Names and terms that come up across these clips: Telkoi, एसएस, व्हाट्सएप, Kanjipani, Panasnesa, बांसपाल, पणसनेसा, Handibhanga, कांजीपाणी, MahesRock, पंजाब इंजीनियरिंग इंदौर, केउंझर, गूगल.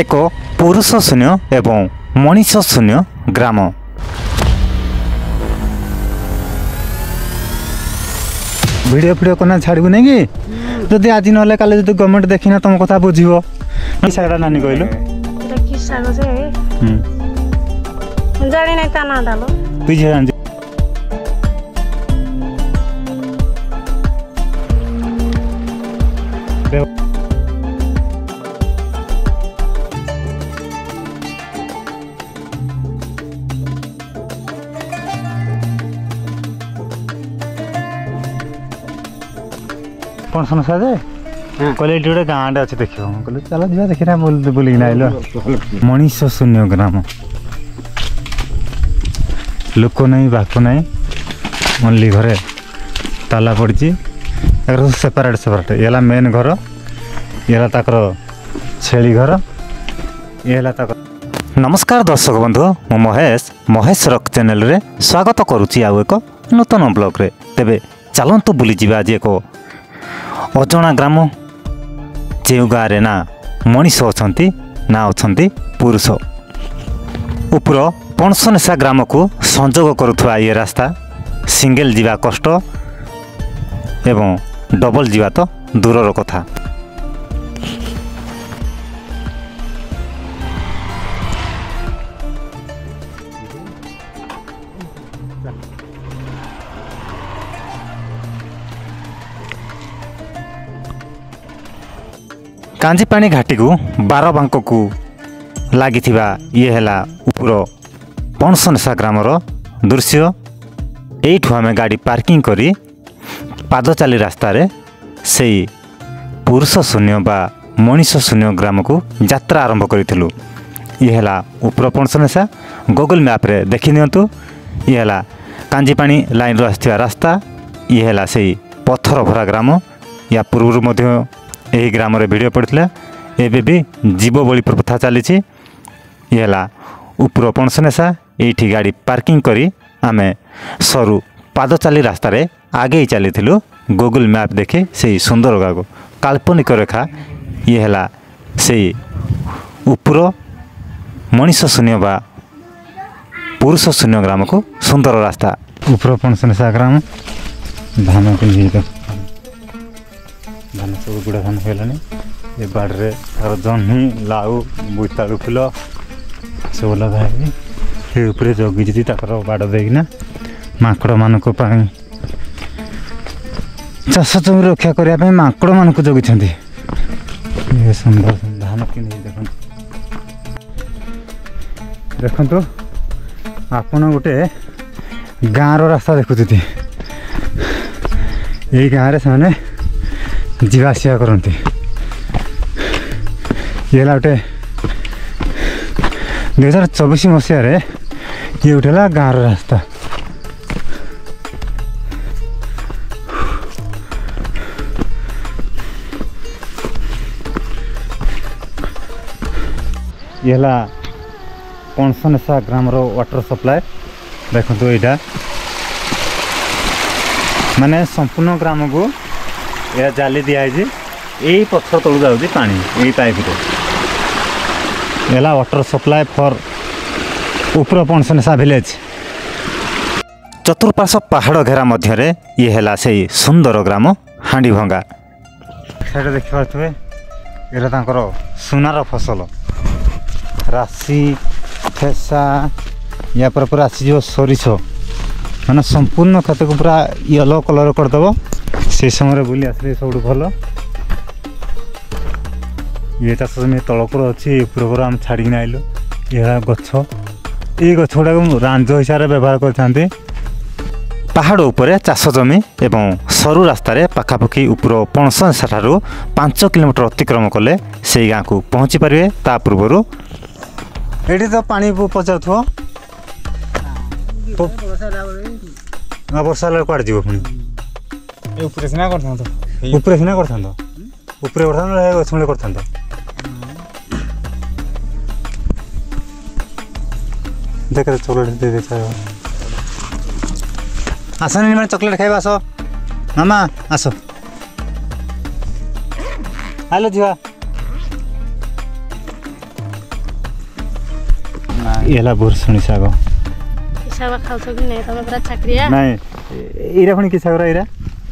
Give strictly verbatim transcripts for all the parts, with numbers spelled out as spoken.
एक पुरुष शून्य एवं मनीष शून्य ग्राम। भिडियो फिडियो करना छाड़बू ना कि जदि आज ना कल जो गवर्नमेंट देखना तुम कथा बुझे सागटा नानी कहलु जानी कौन सुन साजे क्वालिटी गोटे गाँटे अच्छे देख चल जी देखना बुलिकना आइल मनीष शून्य ग्राम लोक नहीं बाक ना ओनली घरे ताला पड़ी सेपरेट सेपरेट ये मेन घर ये ताकर छेली घर ये ताकर। नमस्कार दर्शक बंधु मु महेश महेश रॉक चैनल रे स्वागत करुच्ची आउ एक नूतन ब्लॉग रे। तेबे चलतु बुली आज एक अजणा ग्राम जे गाँव ना मनीष अच्छा ना अच्छा पुरुष उपर पणसनेसा ग्राम को संजोग करुवा ये रास्ता सिंगल जीवा कष्ट एवं डबल जीवा तो दूरर कथा। कांजीपाणी घाटी को बार बांक को लगी ये है उपर पणसनेसा ग्राम दृश्य। यू आम गाड़ी पार्किंग करी पाद चाली रास्ता रे से पुरुष शून्य बा मनीष शून्य ग्राम को यात्रा आरंभ करूँ। ये है उपर पणसनेसा गूगल मैप रे देखि दिंतु। ये है कांजीपाणी लाइन आसवा रास्ता। ये है से पथर भरा ग्राम। या पूर्व यही ग्राम भिडियो पड़ता एबे भी जीव बलि प्रथा चली। उपर पणसनेसा ये गाड़ी पार्किंग करी आमे सरु पाद चाली रास्तार आगे चली गूगल मैप देखे से सुंदर गागो काल्पनिक रेखा। ये है से उपर मनीष शून्य बा पुरुष शून्य ग्राम को सुंदर रास्ता। उपर पणसनेसा ग्राम धान धान सब गुड़ा धान होगानी ये बाड़े तार जह्नी लाऊ बोईतालु फुल सब लगाई ये जगिजी ताकर बाड़ देना माकड़ मान चाष जमी रक्षा करने माकड़ मान जगी सुंदर धान कि देख देखु आपण गोटे गाँव रास्ता देखुचे ये गाँव से जीवासिया करती। ये गोटे दुई हजार चौबीस मसीह ये गोटे गाँव रास्ता ये पणसनेसा ग्राम वाटर सप्लाय देखो यहाँ माने संपूर्ण ग्राम को यह जाली दिखाई यही पथर तलू जाऊँगी पा यही पाइप रेला वाटर सप्लाय फॉर उपर पणसनेसा विलेज। चतुर्पार्श्व पहाड़ घेरा मध्य ये है से सुंदर ग्राम हांडीभंगा। साइड देख पारे यहाँ सुनार फसल राशि फेसा या पर पूरा आसीज सोरिष मैंने संपूर्ण खेत को पूरा येलो कलर करदेव से समय बुले आस सब भल। ये चाष जमी तलपुर अच्छी पूर्व आम छाड़ी आईलु। ये गच ये गच गुड़ाक रांज हिसाब से व्यवहार करते पहाड़ उपर चाष जमी एवं सरु रास्तार पखापाखि उपर पणसनेसा ठारू पांच किलोमीटर अतिक्रम कले से गाँव को पहुँची पारे। ता पूर्वर ये तो पानी पचाऊ बर्षा कड़े जीव पी ऊपर सिना करता ऊपर सिना करता ऊपर करता करता देख चॉकलेट दे दे आस नहीं चॉकलेट खाइबा आस मामा आस आलो झीवा एलाबुर सुनिसगो किसाबा खाउछ कि नै तमे पुरा चक्रिया नै इरा खनि किसागरा इरा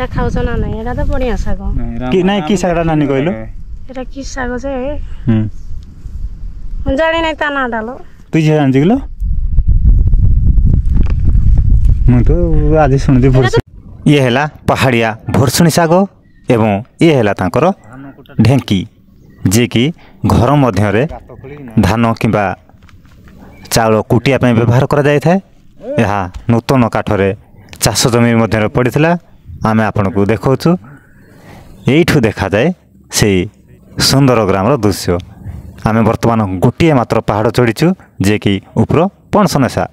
रा खाउछ ना नै एरा त बढिया सगो कि नै किसागरा नानी कइलो एरा किसागो जे हम हम जाने नै ता ना डालो तुई जे जान जिगलो म तो आदि सुनदि भोरस ये हैला पहाड़िया भोरसुनी सागो एवं ये हैला तांकर ढेंकी जे कि घर मध्य रे धान किबा चाउल कुटिया पे व्यवहार करा जाय था यह नूतन काठरे चाष जमी मध्य पड़ता आम आपण को देखु यू देखा जाए से सुंदर ग्राम दृश्य आम बर्तमान गोटे मात्र पहाड़ चढ़ीचु जे कि ऊपर पनसनेसा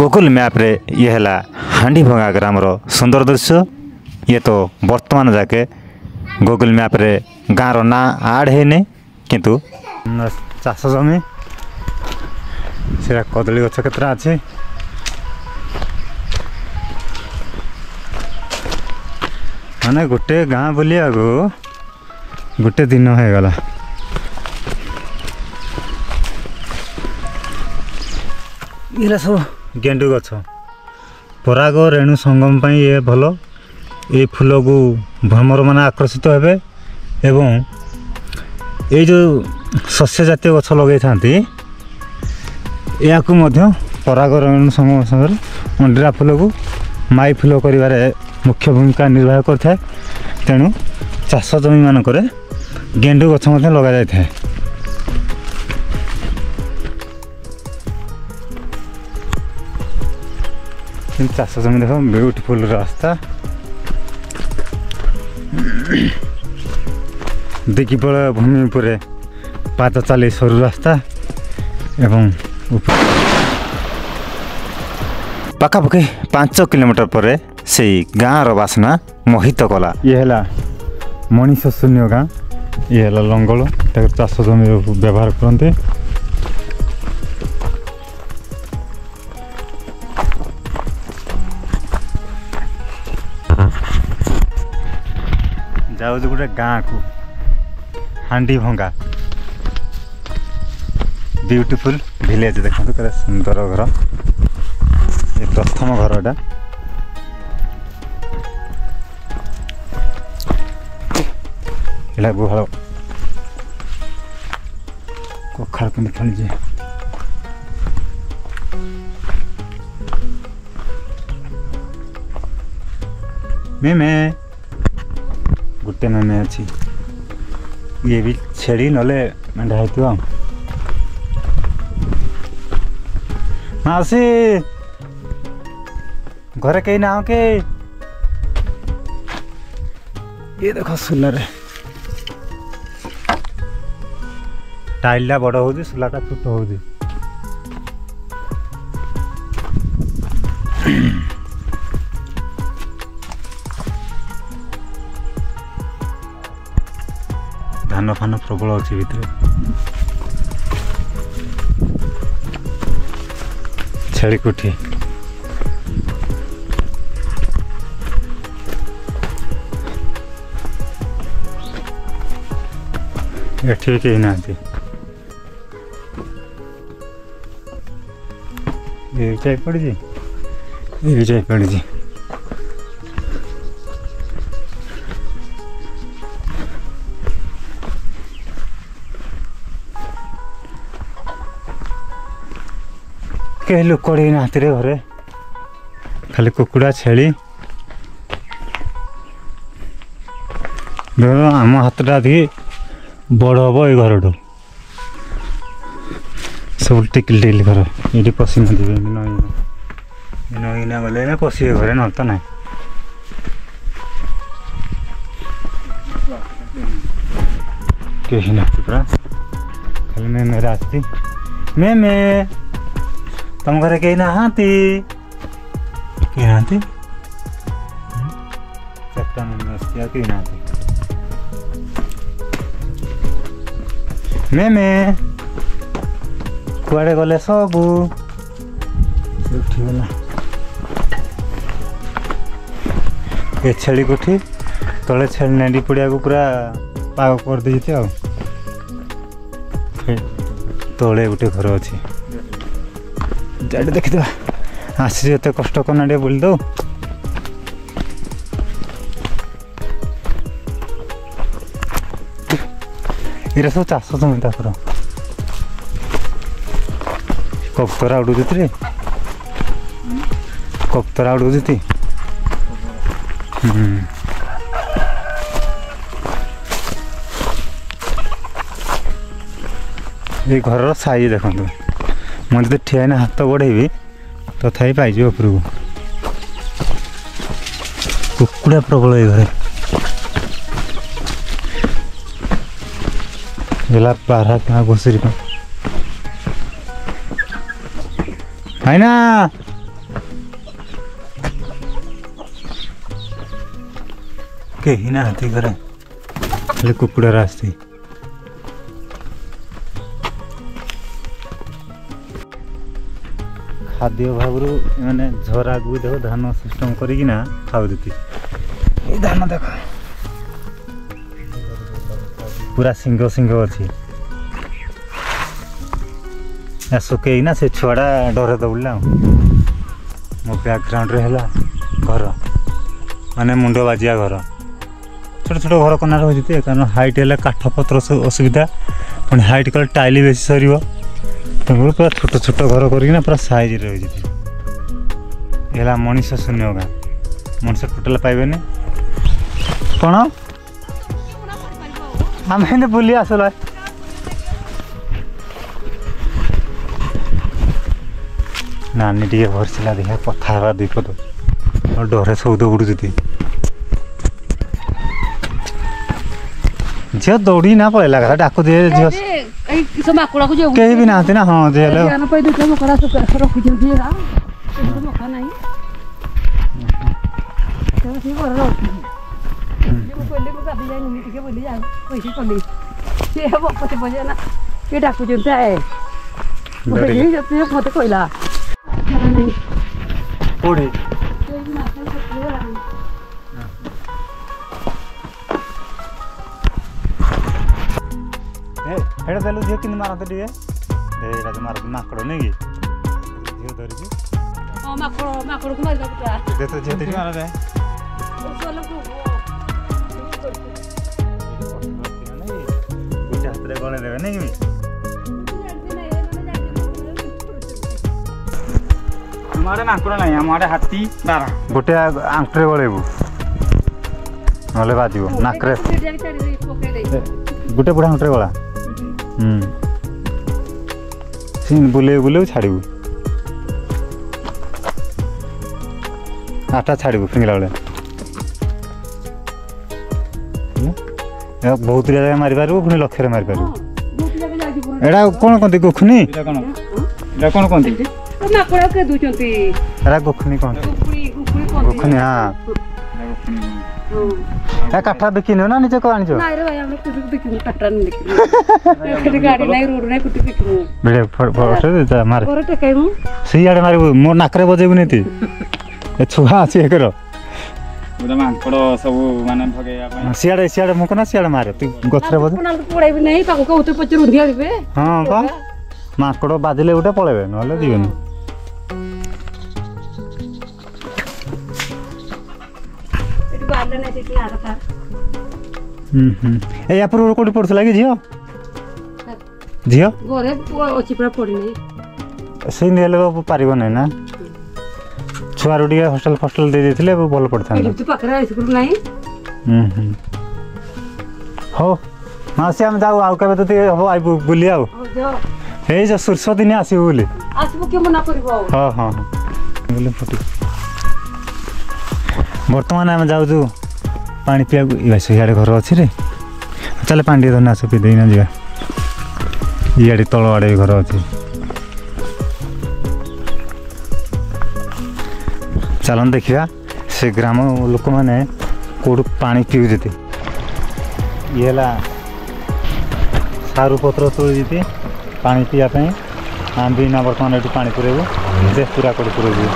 गूगल मैप रे ये हैला हांडीभंगा ग्राम सुंदर दृश्य ये तो बर्तमान जाके गूगल मैप रे गाँव ना आड है किंतु चाष जमी से कदली गच कतरा अच्छे माने गोटे गाँ बुलिया गोटे दिन हो गला ये सब गेंडू गच पराग रेणु संगम पर ये भल ये फूल को भ्रमर मान आकर्षित हे एवं ये जो शस्य जातीय गच लगे था या पराग रेणु संगम समय मंडरा फूल को माई फूल कर मुख्य भूमिका निर्वाह करें तेणु चाष जमी मानक गेंडू गच लग जाए चाष जमी देख ब्यूटीफुल रास्ता दिखी पड़ भूमि पूरे पाद चली सरु रास्ता एवं पखापाखि पांच किलोमीटर पर से गाँव रसना मोहित कला ये है मनीष शून्य गाँ ये लंगल चाष जमी व्यवहार करते जाऊ गोटे गाँ को हांडीभंगा ब्यूटीफुल विलेज देखते क्या सुंदर घर ये प्रथम घर एटा ये गुहाल कखार कमी खेल मे मे गोटे मेमे अच्छी ये भी छेड़ी नले मेढा हो मासी घरे कहीं ना के ये देखो सुलर टाइलटा बड़ हो सुलाटा छोट हो धान फान प्रबल अच्छे भीतर छेड़ी कुठी एठी के ना थी ये चाय पड़ जी ये चाय पड़ जी कई लोग कड़ी ना घरे खाली कुकुड़ा छेली आम हाथटा बड़ हम ये घर टू सब टिकल टिकल घर ये पशि नईना गले पशि घर न तो ना कहीं ना पूरा खाली मे मेरा आती मे मे तुम घर कहीं नहाती कहीं नहाती चट्टान में कहीं नहाती मे मे कुआड़े गले सबू ये छेली कोठी तले छेली नाडी पड़िया को पूरा पाग करदे आउ तले गोटे घर अच्छे चार देखीद आसे कष्ट करना टे बोल दो ये सब चाष जमी तर कप्तरा उड़ू रे कप्तरा उड़ू थी ये घर साइज देखो मैं जो ठिया हाथ बढ़ेबी तथा पाइज उपरकू कुकुड़ा प्रबल ये घर गला बारह क्या घुसरी है ना कहीं ना हाथी घर खाली कुकुड़ा रास्ते खाद्य भाव मैंने झर आगे देख धान सिस्टम करा खाऊ ये धान देख पूरा सिंग सिंग अच्छी सुखे ना से छुआटा डर दौड़ा मो बैकग्राउंड है घर माने मुंड बाजिया घर छोट छोट घर कना रही कारण हाइट है काठ पत्र असुविधा पुणी हाइट कल टाइल बेस सर तेनाली पूरा छोट छोट घर करना पूरा साइज रही है मनीष शून्य गाँ मनुष्य टोटाल पाइबे कौन आम हिंदी बुले आसल नानी टे भरसा देखा कथा दीपद डरे सब दौड़ झी दौड़ी ना पलैला कथा डाक दिए कहीं भी नहांती ना हाँ जे मारते हाथी बारा गोटे आंकड़े गलैबू ना बाज नाकरे गोटे बुढ़ा आंकड़े गला बुले बुले छाड़बू आटा छाड़बू फिंगला बेले बहुत जगह मारी पार्बू पुणी लक्ष्य मारी पार्बू एडा कौन कहते गोखनी कौन कहते गोखनी कौन गोखनी हाँ काठा बिकिन ना निजे को आनिजो ना रे भाई हम कुछ बिकिन काठा नहीं बिकिन गाड़ी नहीं रोड नहीं कुछ बिकिन बेड़े फट दे मार और टकाइमु सही आड़े मारबू मो नाकरे बजेबू नेती ए छुहा आसी करो उदा मांकड़ो सब माने भगेया पे सियाडे सियाडे मुकना सियाडे मारे तू गथरे बजे कोनाल पड़ाई भी नहीं ताको कहते पचर उंधिया दिबे हां बा मांकड़ो बादिले उठे पळेबे नले दिबेन एटू बाले नै सेकी आ रखा हम्म हम्म ए या पर कोडी पडसला के जियो जियो घरे ओची पर पड़ी नहीं सही नेले पारिबो नै ना छुआ रुटिया हॉस्टल फॉस्टल दे देथिले भल पड़ता तू पकरा स्कूल नाही हम्म हम्म हो मासे हम जाऊ आउ कबे तो हो आइ बुली आउ हे जे सुरस दिने आसी बोले आसबो के मना करबो हां हां बोले फुटी वर्तमान हम जाऊ जो पानी पिया इवास याडे घर अछि रे चले पानी धरना से पी देना जा याडे तलवाडे घर अछि चलन देखा से ग्राम लोक मैंने कौट पा पीते ये सारू पत्र तोड़ी पा पीवाई आम भी ना बर्तमान ये पा पुरेबू जे पूरा कौट पुरेबू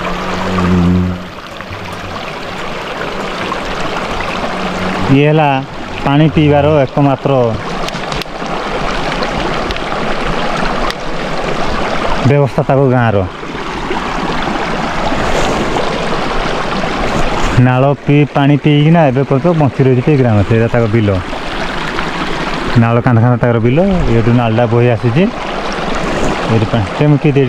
ये पा पीबार एकमात्र व्यवस्था गाँव र नाल पी पानी पीना एवं पर्यटन बची रही है ग्राम से बिल नाल कांध कांध तक बिल ये नालटा बही आसी चमकी दे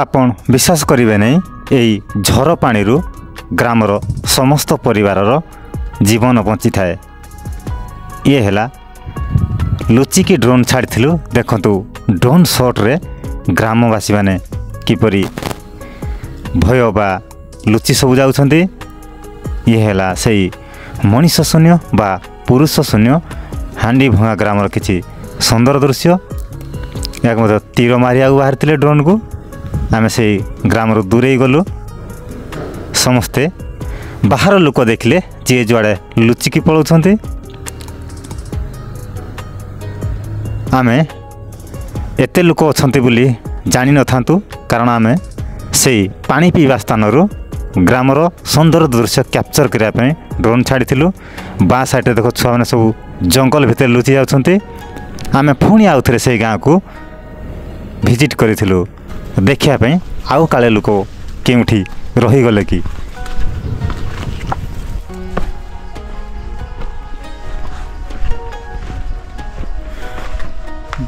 आपन विश्वास करेंगे नहीं यही झर पानी ग्रामर समस्त परिवार जीवन बंची थाए ये हैला लुचिकी ड्रोन छाड़ी देखंतु ड्रोन शॉट रे ग्रामवासी माने किपरि भय बा लुचि सब जाउछंती ये हैला सही मनीष शून्य बा पुरुष शून्य हांडीभंगा ग्रामर किछि सुंदर दृश्य याक मत तीर मारिया बाहर ड्रोन को आम से ग्राम रू दूरे गलु समस्ते बाहर लोक देखले जी जुआड़े लुचिकी पलाउछंती आमे एते लोक अछंती बोली जानि नथांतु कारण आमे से पानी पीवा स्थान रू ग्राम रो सुंदर दृश्य कैप्चर करिया पे ड्रोन छाड़ीलु बा साइड देख छुआ मैंने सब जंगल भितर लुचि जाउछंती आमे पुणी आउ थे से गाँव को भिजिट करिलु देखापी आउ काले लोक के रहीगले कि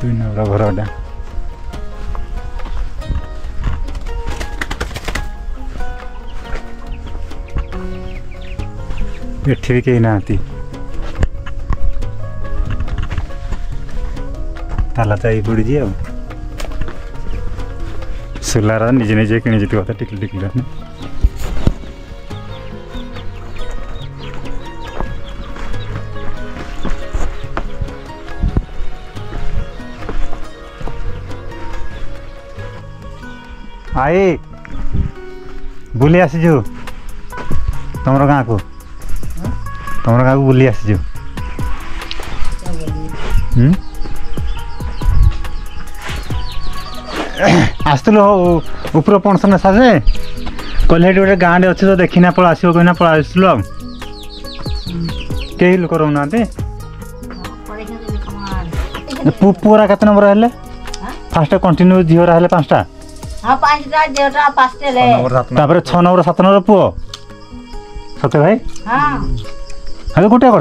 दुई नंबर घरटा एठी भी कहीं ना ताला चाहिए पड़ी जी आ सुलारा निजे निजे किणी जीत होता टिकल टिकल आए बुले आसी जो तुमरो गाँ को तुमरो गाँ को बुले आसी जो आसलु ऊपर पणसनेसा जे कहे गोटे गाँटे अच्छे तो देखना पड़ा आस कहीं पड़ा आसल कई लोक रोना पुरा कत नंबर है फास्ट कंटिन्यू झीरा है पाँचटा छ नंबर सात नंबर पुओ सत्य भाई अरे गोटे कर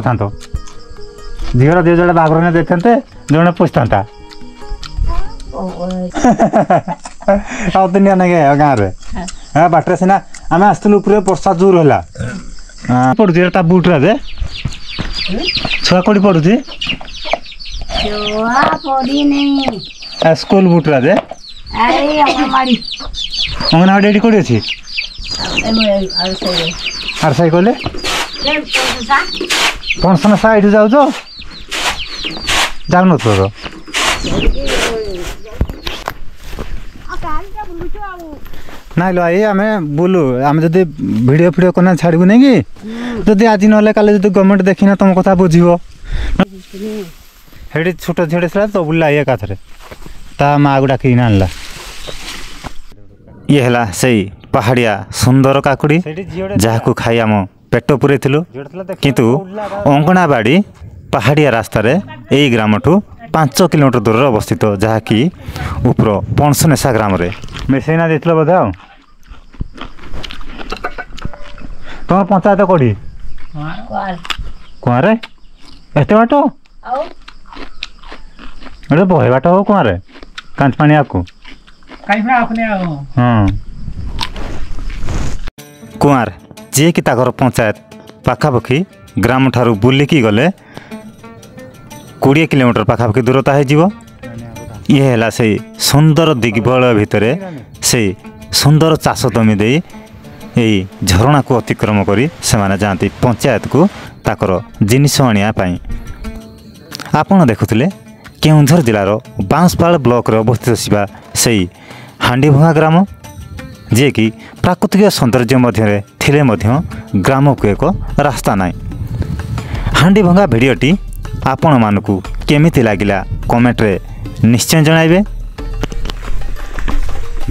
झीरा दे जोड़े बाघर देखते जो पोषता आउ दिन गाँव हाँ बाटर सीना आम आसलु पूरे बर्षा जोर है पड़ू ता बुट्रा जे छुआ कौटी पड़ू स्कूल बुट्रा जे अंगनवाड़ी कौटी अच्छी आर साई कले पणसनेसा ये जाऊ जाऊ न ना लो आई आम बोलू आम जब भिडियो फिडियो करना छाड़ू नहीं कि जब आज ना कल जो गवर्नमेंट देखना तुम कथा बुझे हेटी छोट झीड़े तो बुला ये काथरे ता माँ को डाक आनला ये है से पहाड़िया सुंदर काकुड़ी जहाँ को खाई आम पेट पूरे किंतु अंगनाबाड़ी पहाड़िया रास्तार यही ग्राम ठू पाँच किलोमीटर दूर अवस्थित जहाँकि ऊपर पणसनेसा ग्राम रे मेसेना देख बोध तुम पंचायत कौड़ी कुआरे एत बाट गोटे बहे बाट हो कुआरे कांजपाणी आपको हाँ कुआर जी कि ताकर पंचायत पाखापाखी ग्राम ठारू बुलिकी गले कोड़े किलोमीटर पाखापाखि दूरता हो ये है से सुंदर दिग्बल भितर से सुंदर चाष जमी दे झरणा को अतिक्रम करी से माने जाती पंचायत को ताकर जिनिस आणापी आपण देखुले केउंझर जिलार बांसपाल ब्लॉक रे अवस्थित से हांडीभंगा ग्राम जे कि प्राकृतिक सौंदर्य मध्य थिले मध्य ग्राम को एक रास्ता ना हांडीभंगा भिडियोटी आपण मानकु केमिति लागिला कमेंट रे निश्चय जणाइबे।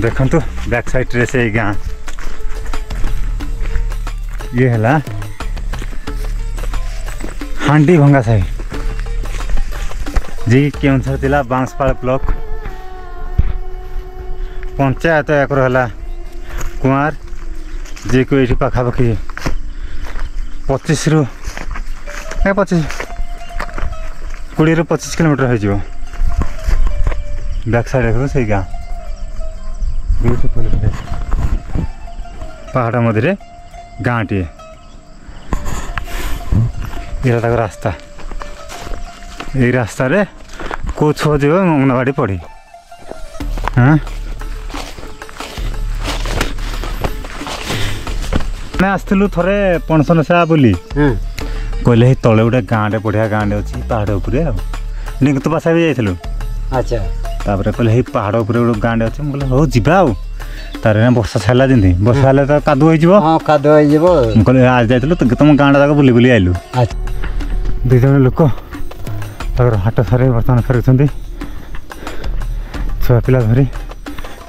देखंतु बैक साइड रे से गाँ ये हला हांडीभंगा साहिब जी के अनुसार बांसपाल ब्लॉक पंचायत एक रहा कुमार जी को ये पाखापाखि पचिश रु पचिश कोड़े रु पचिश किलोमीटर हो बैक साइड देखो से गाँ ब्यूटीफुल पहाड़ मध्य गाँटे यहाँ रास्ता ये रास्तार को छुआ जीव अंगनवाड़ी पढ़ी हाँ मैं आसलु थे पनसनसा बोली कहले तले गोटे गाँटे बढ़िया गाँटे अच्छी पहाड़ उपरे निकुत बासा भी जाइलु अच्छा तापर कहले पहाड़ उपरे गोटे गाँटे अच्छे मुझे हो जावा तारे बर्षा सारा जमी बर्षा तो कादुआ हो कादुआ हो आज जाइल तुम गाँटा जाक बुले बुले आइलु दुईज लोक हाट सारे बर्तमान फेरुंट छुआ पिला धरी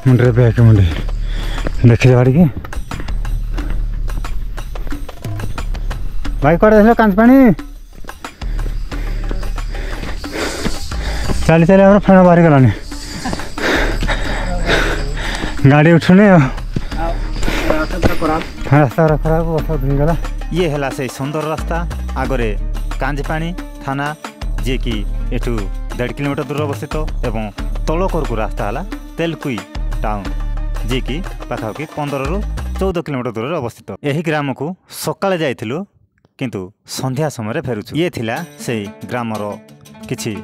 मुंडे बैग मुंडे देखी जावा टी भाई कड़े कांजपाणी चली चली आम फेण बाहरी गलानी गाड़ी उठुनी रास्ता खराब बस ये है से सुंदर रास्ता आगरे कांजपाणी थाना जे कि एठू डेढ़ किलोमीटर दूर अवस्थित एवं तलकोरकू रास्ता है तेलकुई टाउन जे कि पाखापाखि पंद्रह रु चौदह किलोमीटर दूर अवस्थित यही ग्राम को सकाले जाइलु किंतु संध्या समय फेरुछु ये थिला से ग्रामर किछि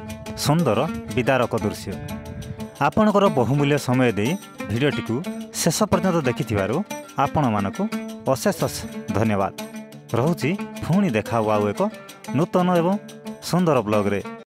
सुंदर विदारक दृश्य आपणकर बहुमूल्य समय दे भिडियोटी शेष पर्यंत देखिथिबारु आपण मानकु अशेष धन्यवाद। रहुछि पुणी देखा आउ एक नूतन एवं सुंदर ब्लॉग रे।